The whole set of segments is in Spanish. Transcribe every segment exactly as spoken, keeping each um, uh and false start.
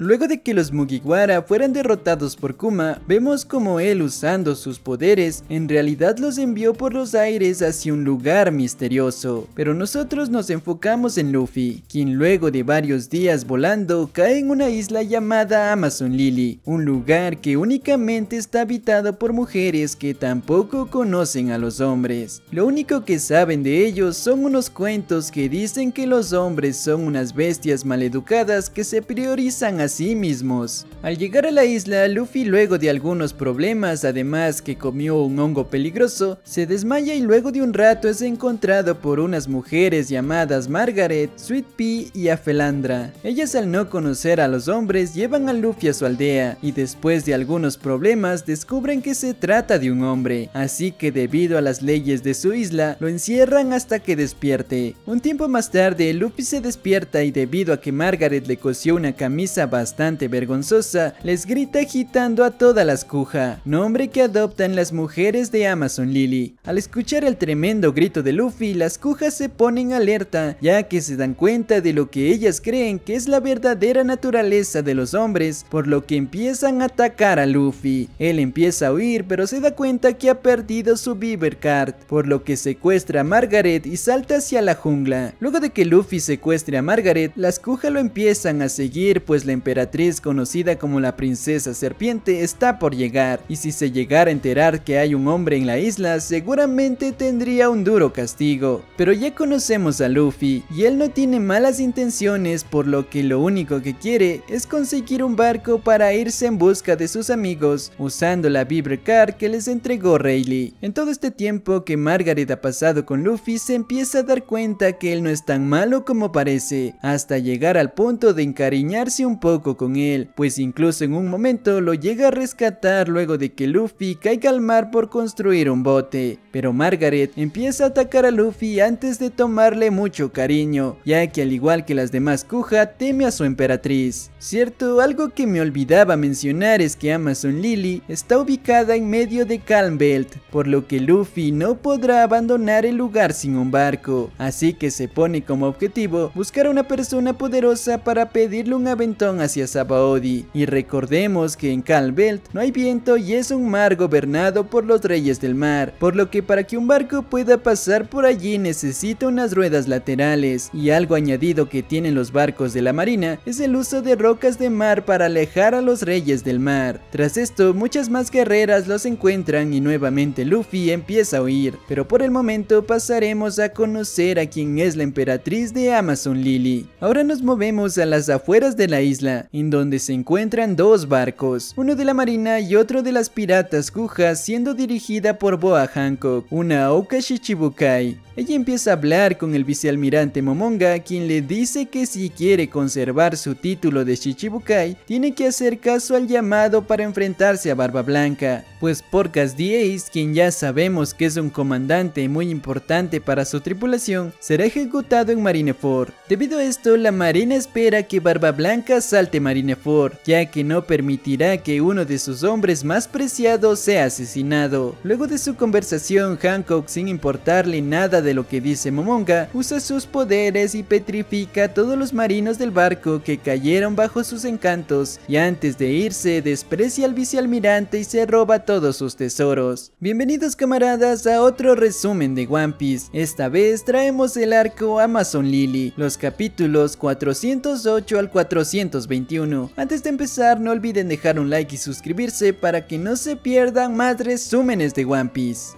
Luego de que los Mugiwara fueran derrotados por Kuma, vemos como él, usando sus poderes, en realidad los envió por los aires hacia un lugar misterioso. Pero nosotros nos enfocamos en Luffy, quien luego de varios días volando cae en una isla llamada Amazon Lily, un lugar que únicamente está habitado por mujeres que tampoco conocen a los hombres. Lo único que saben de ellos son unos cuentos que dicen que los hombres son unas bestias maleducadas que se priorizan a sí mismos. Al llegar a la isla, Luffy, luego de algunos problemas, además que comió un hongo peligroso, se desmaya y luego de un rato es encontrado por unas mujeres llamadas Margaret, Sweet Pea y Afelandra. Ellas, al no conocer a los hombres, llevan a Luffy a su aldea y después de algunos problemas descubren que se trata de un hombre, así que debido a las leyes de su isla lo encierran hasta que despierte. Un tiempo más tarde, Luffy se despierta y debido a que Margaret le cosió una camisa bastante vergonzosa, les grita agitando a todas las Kuja, nombre que adoptan las mujeres de Amazon Lily. Al escuchar el tremendo grito de Luffy, las Kuja se ponen alerta, ya que se dan cuenta de lo que ellas creen que es la verdadera naturaleza de los hombres, por lo que empiezan a atacar a Luffy. Él empieza a huir, pero se da cuenta que ha perdido su Vivre Card, por lo que secuestra a Margaret y salta hacia la jungla. Luego de que Luffy secuestre a Margaret, las Kuja lo empiezan a seguir, pues la emperatriz conocida como la princesa serpiente está por llegar, y si se llegara a enterar que hay un hombre en la isla seguramente tendría un duro castigo. Pero ya conocemos a Luffy y él no tiene malas intenciones, por lo que lo único que quiere es conseguir un barco para irse en busca de sus amigos usando la Vivre Card que les entregó Rayleigh. En todo este tiempo que Margaret ha pasado con Luffy, se empieza a dar cuenta que él no es tan malo como parece, hasta llegar al punto de encariñarse un poco con él, pues incluso en un momento lo llega a rescatar luego de que Luffy caiga al mar por construir un bote. Pero Margaret empieza a atacar a Luffy antes de tomarle mucho cariño, ya que al igual que las demás Kuja teme a su emperatriz. Cierto, algo que me olvidaba mencionar es que Amazon Lily está ubicada en medio de Calm Belt, por lo que Luffy no podrá abandonar el lugar sin un barco, así que se pone como objetivo buscar a una persona poderosa para pedirle un aventón hacia Sabaody, y recordemos que en Calm Belt no hay viento y es un mar gobernado por los reyes del mar, por lo que para que un barco pueda pasar por allí necesita unas ruedas laterales, y algo añadido que tienen los barcos de la marina es el uso de rocas de mar para alejar a los reyes del mar. Tras esto, muchas más guerreras los encuentran y nuevamente Luffy empieza a huir, pero por el momento pasaremos a conocer a quien es la emperatriz de Amazon Lily. Ahora nos movemos a las afueras de la isla, en donde se encuentran dos barcos, uno de la marina y otro de las piratas Kuja, siendo dirigida por Boa Hancock, una Oka Shichibukai. Ella empieza a hablar con el vicealmirante Momonga, quien le dice que si quiere conservar su título de Shichibukai, tiene que hacer caso al llamado para enfrentarse a Barba Blanca, pues Portgas D. Ace, quien ya sabemos que es un comandante muy importante para su tripulación, será ejecutado en Marineford. Debido a esto, la marina espera que Barba Blanca salte Marineford, ya que no permitirá que uno de sus hombres más preciados sea asesinado. Luego de su conversación, Hancock, sin importarle nada de de lo que dice Momonga, usa sus poderes y petrifica a todos los marinos del barco que cayeron bajo sus encantos, y antes de irse desprecia al vicealmirante y se roba todos sus tesoros. Bienvenidos, camaradas, a otro resumen de One Piece. Esta vez traemos el arco Amazon Lily, los capítulos cuatrocientos ocho al cuatrocientos veintiuno. Antes de empezar, no olviden dejar un like y suscribirse para que no se pierdan más resúmenes de One Piece.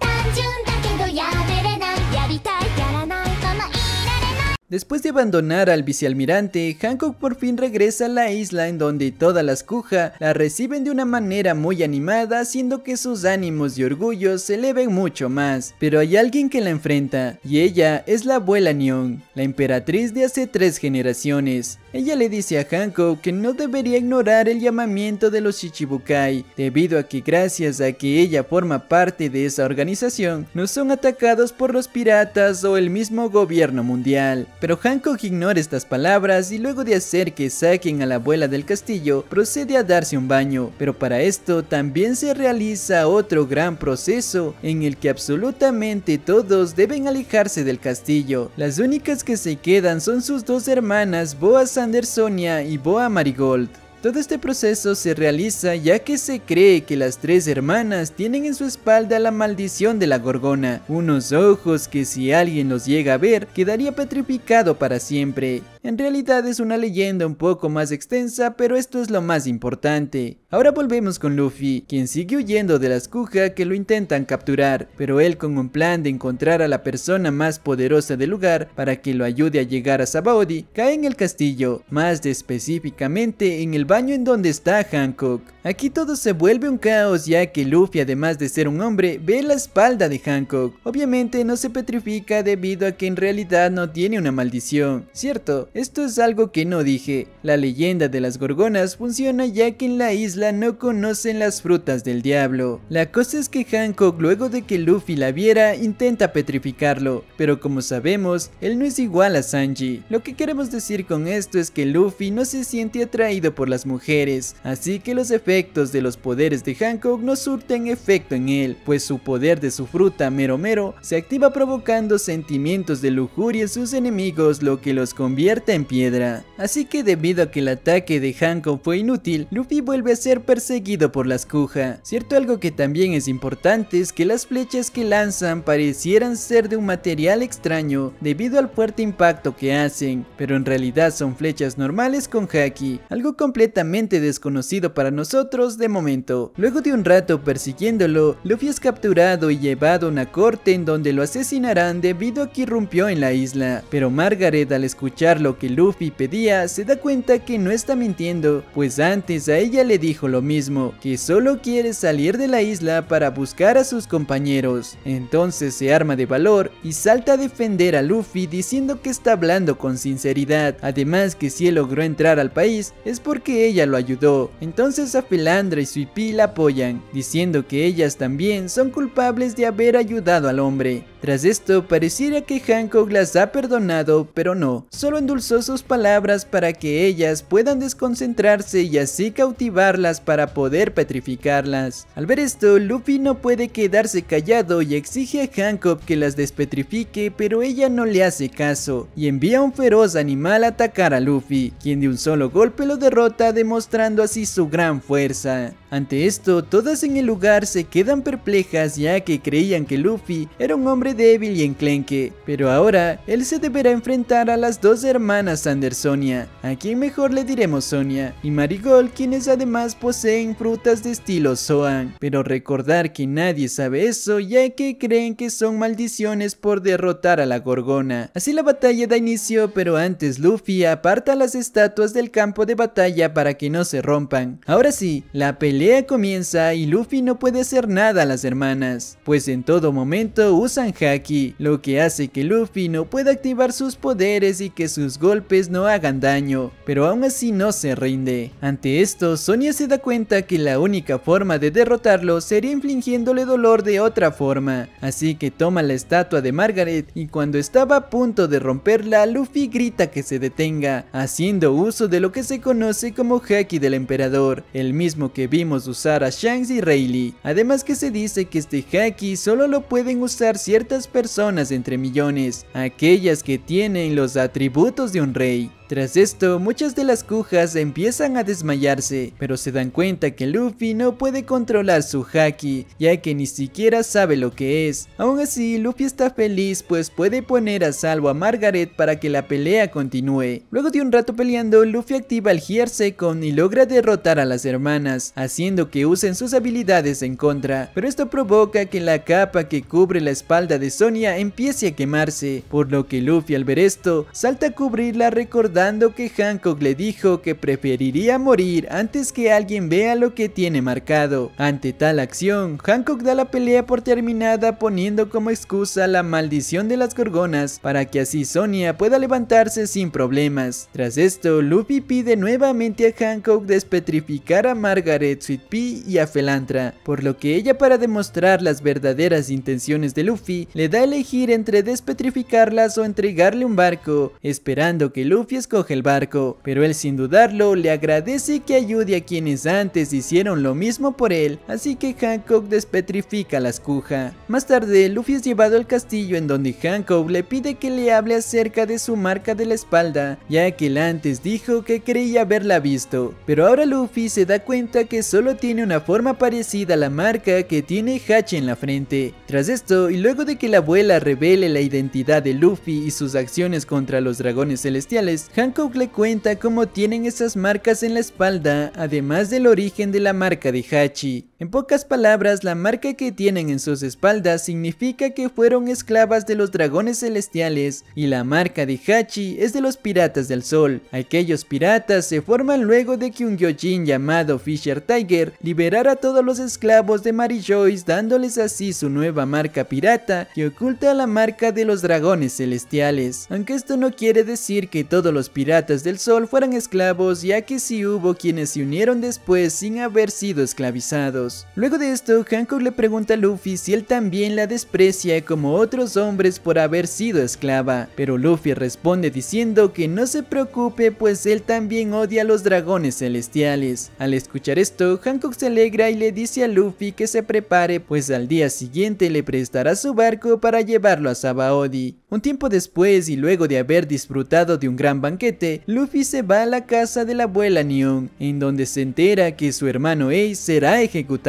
Después de abandonar al vicealmirante, Hancock por fin regresa a la isla, en donde todas las Kuja la reciben de una manera muy animada, haciendo que sus ánimos y orgullo se eleven mucho más. Pero hay alguien que la enfrenta, y ella es la Abuela Nyon, la emperatriz de hace tres generaciones. Ella le dice a Hancock que no debería ignorar el llamamiento de los Shichibukai, debido a que gracias a que ella forma parte de esa organización, no son atacados por los piratas o el mismo gobierno mundial. Pero Hancock ignora estas palabras y luego de hacer que saquen a la abuela del castillo, procede a darse un baño. Pero para esto también se realiza otro gran proceso en el que absolutamente todos deben alejarse del castillo. Las únicas que se quedan son sus dos hermanas, Boa Sandersonia y Boa Marigold. Todo este proceso se realiza ya que se cree que las tres hermanas tienen en su espalda la maldición de la gorgona, unos ojos que si alguien los llega a ver quedaría petrificado para siempre. En realidad es una leyenda un poco más extensa, pero esto es lo más importante. Ahora volvemos con Luffy, quien sigue huyendo de las Kuja que lo intentan capturar, pero él con un plan de encontrar a la persona más poderosa del lugar para que lo ayude a llegar a Sabaody, cae en el castillo, más específicamente en el baño en donde está Hancock. Aquí todo se vuelve un caos ya que Luffy, además de ser un hombre, ve la espalda de Hancock. Obviamente no se petrifica debido a que en realidad no tiene una maldición, ¿cierto? Esto es algo que no dije. La leyenda de las gorgonas funciona ya que en la isla no conocen las frutas del diablo. La cosa es que Hancock, luego de que Luffy la viera, intenta petrificarlo, pero como sabemos, él no es igual a Sanji. Lo que queremos decir con esto es que Luffy no se siente atraído por las mujeres, así que los efectos de los poderes de Hancock no surten efecto en él, pues su poder de su fruta Mero Mero se activa provocando sentimientos de lujuria en sus enemigos, lo que los convierte en piedra. Así que debido a que el ataque de Hancock fue inútil, Luffy vuelve a ser perseguido por las Kuja. Cierto, algo que también es importante es que las flechas que lanzan parecieran ser de un material extraño debido al fuerte impacto que hacen, pero en realidad son flechas normales con Haki, algo completamente desconocido para nosotros de momento. Luego de un rato persiguiéndolo, Luffy es capturado y llevado a una corte en donde lo asesinarán debido a que irrumpió en la isla, pero Margaret, al escuchar lo que Luffy pedía, se da cuenta que no está mintiendo, pues antes a ella le dijo lo mismo, que solo quiere salir de la isla para buscar a sus compañeros. Entonces se arma de valor y salta a defender a Luffy diciendo que está hablando con sinceridad, además que si él logró entrar al país es porque ella lo ayudó. Entonces Afelandra y Sweet Pea la apoyan, diciendo que ellas también son culpables de haber ayudado al hombre. Tras esto pareciera que Hancock las ha perdonado, pero no, solo en endulzó sus palabras para que ellas puedan desconcentrarse y así cautivarlas para poder petrificarlas. Al ver esto, Luffy no puede quedarse callado y exige a Hancock que las despetrifique, pero ella no le hace caso y envía a un feroz animal a atacar a Luffy, quien de un solo golpe lo derrota, demostrando así su gran fuerza. Ante esto, todas en el lugar se quedan perplejas ya que creían que Luffy era un hombre débil y enclenque, pero ahora él se deberá enfrentar a las dos hermanas Sandersonia, a quien mejor le diremos Sonia, y Marigold, quienes además poseen frutas de estilo Zoan, pero recordar que nadie sabe eso ya que creen que son maldiciones por derrotar a la gorgona. Así la batalla da inicio, pero antes Luffy aparta las estatuas del campo de batalla para que no se rompan. Ahora sí, la pelea La pelea comienza y Luffy no puede hacer nada a las hermanas, pues en todo momento usan Haki, lo que hace que Luffy no pueda activar sus poderes y que sus golpes no hagan daño, pero aún así no se rinde. Ante esto, Sonia se da cuenta que la única forma de derrotarlo sería infligiéndole dolor de otra forma, así que toma la estatua de Margaret y cuando estaba a punto de romperla, Luffy grita que se detenga, haciendo uso de lo que se conoce como Haki del emperador, el mismo que vimos usar a Shanks y Rayleigh. Además que se dice que este Haki solo lo pueden usar ciertas personas entre millones, aquellas que tienen los atributos de un rey. Tras esto, muchas de las Kujas empiezan a desmayarse, pero se dan cuenta que Luffy no puede controlar su Haki, ya que ni siquiera sabe lo que es. Aún así, Luffy está feliz pues puede poner a salvo a Margaret para que la pelea continúe. Luego de un rato peleando, Luffy activa el Gear Second y logra derrotar a las hermanas, haciendo que usen sus habilidades en contra, pero esto provoca que la capa que cubre la espalda de Sonia empiece a quemarse, por lo que Luffy, al ver esto, salta a cubrirla recordando que Hancock le dijo que preferiría morir antes que alguien vea lo que tiene marcado. Ante tal acción, Hancock da la pelea por terminada poniendo como excusa la maldición de las gorgonas para que así Sonia pueda levantarse sin problemas. Tras esto, Luffy pide nuevamente a Hancock despetrificar a Margaret, Sweet Pea y a Afelandra, por lo que ella, para demostrar las verdaderas intenciones de Luffy, le da a elegir entre despetrificarlas o entregarle un barco, esperando que Luffy es coge el barco, pero él sin dudarlo le agradece que ayude a quienes antes hicieron lo mismo por él, así que Hancock despetrifica a las Kuja. Más tarde, Luffy es llevado al castillo en donde Hancock le pide que le hable acerca de su marca de la espalda, ya que él antes dijo que creía haberla visto, pero ahora Luffy se da cuenta que solo tiene una forma parecida a la marca que tiene Hachi en la frente. Tras esto, y luego de que la abuela revele la identidad de Luffy y sus acciones contra los dragones celestiales, Hancock le cuenta cómo tienen esas marcas en la espalda, además del origen de la marca de Hachi. En pocas palabras, la marca que tienen en sus espaldas significa que fueron esclavas de los dragones celestiales, y la marca de Hachi es de los piratas del sol. Aquellos piratas se forman luego de que un gyojin llamado Fisher Tiger liberara a todos los esclavos de Marigold, dándoles así su nueva marca pirata que oculta la marca de los dragones celestiales. Aunque esto no quiere decir que todos los piratas del sol fueran esclavos, ya que sí hubo quienes se unieron después sin haber sido esclavizados. Luego de esto, Hancock le pregunta a Luffy si él también la desprecia como otros hombres por haber sido esclava, pero Luffy responde diciendo que no se preocupe, pues él también odia a los dragones celestiales. Al escuchar esto, Hancock se alegra y le dice a Luffy que se prepare, pues al día siguiente le prestará su barco para llevarlo a Sabaody. Un tiempo después, y luego de haber disfrutado de un gran banquete, Luffy se va a la casa de la abuela Nyon, en donde se entera que su hermano Ace será ejecutado.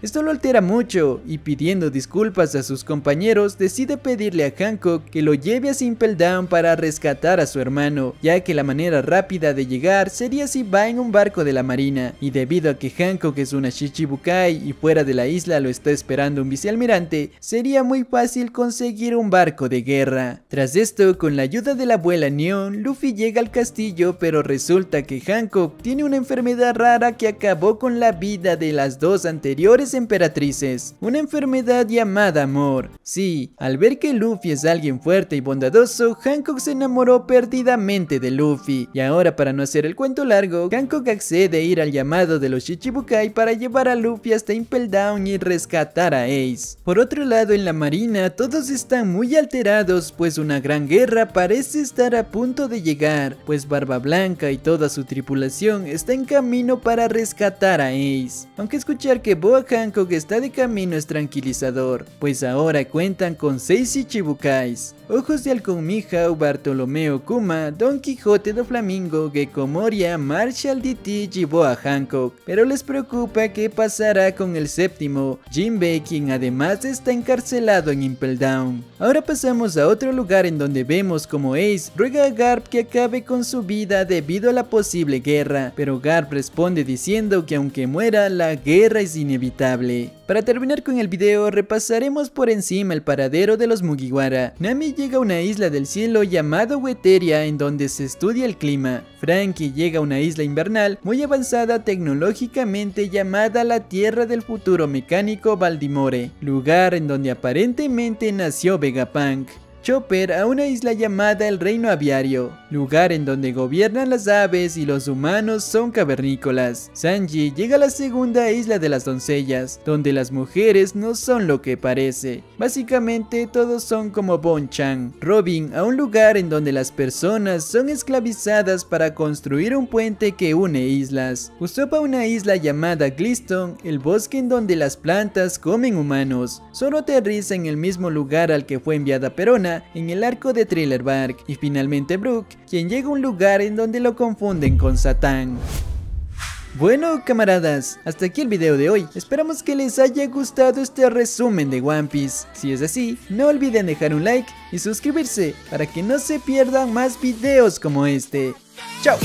Esto lo altera mucho, y pidiendo disculpas a sus compañeros, decide pedirle a Hancock que lo lleve a Impel Down para rescatar a su hermano, ya que la manera rápida de llegar sería si va en un barco de la marina, y debido a que Hancock es una Shichibukai y fuera de la isla lo está esperando un vicealmirante, sería muy fácil conseguir un barco de guerra. Tras esto, con la ayuda de la abuela Nyon, Luffy llega al castillo, pero resulta que Hancock tiene una enfermedad rara que acabó con la vida de las dos anteriores anteriores emperatrices, una enfermedad llamada amor. Sí, al ver que Luffy es alguien fuerte y bondadoso, Hancock se enamoró perdidamente de Luffy, y ahora, para no hacer el cuento largo, Hancock accede a ir al llamado de los Shichibukai para llevar a Luffy hasta Impel Down y rescatar a Ace. Por otro lado, en la marina todos están muy alterados, pues una gran guerra parece estar a punto de llegar, pues Barba Blanca y toda su tripulación está en camino para rescatar a Ace. Aunque escuchar que Que Boa Hancock está de camino es tranquilizador, pues ahora cuentan con seis Shichibukais: Ojos de Halcón Mijau, Bartolomeo Kuma, Don Quijote do Flamingo, Gecko Moria, Marshall D T y Boa Hancock. Pero les preocupa qué pasará con el séptimo, Jinbei, quien además está encarcelado en Impel Down. Ahora pasamos a otro lugar en donde vemos como Ace ruega a Garp que acabe con su vida debido a la posible guerra, pero Garp responde diciendo que aunque muera, la guerra es inevitable. Para terminar con el video, repasaremos por encima el paradero de los Mugiwara. Nami llega a una isla del cielo llamada Weteria, en donde se estudia el clima. Frankie llega a una isla invernal muy avanzada tecnológicamente llamada la Tierra del Futuro Mecánico Valdimore, lugar en donde aparentemente nació Vegapunk. Chopper a una isla llamada el Reino Aviario, lugar en donde gobiernan las aves y los humanos son cavernícolas. Sanji llega a la segunda isla de las doncellas, donde las mujeres no son lo que parece. Básicamente todos son como Bonchan. Robin a un lugar en donde las personas son esclavizadas para construir un puente que une islas. Usopp a una isla llamada Gliston, el bosque en donde las plantas comen humanos. Zoro aterriza en el mismo lugar al que fue enviada Perona, en el arco de Thriller Bark, y finalmente Brook, quien llega a un lugar en donde lo confunden con Satán. Bueno, camaradas, hasta aquí el video de hoy. Esperamos que les haya gustado este resumen de One Piece. Si es así, no olviden dejar un like y suscribirse para que no se pierdan más videos como este. ¡Chao!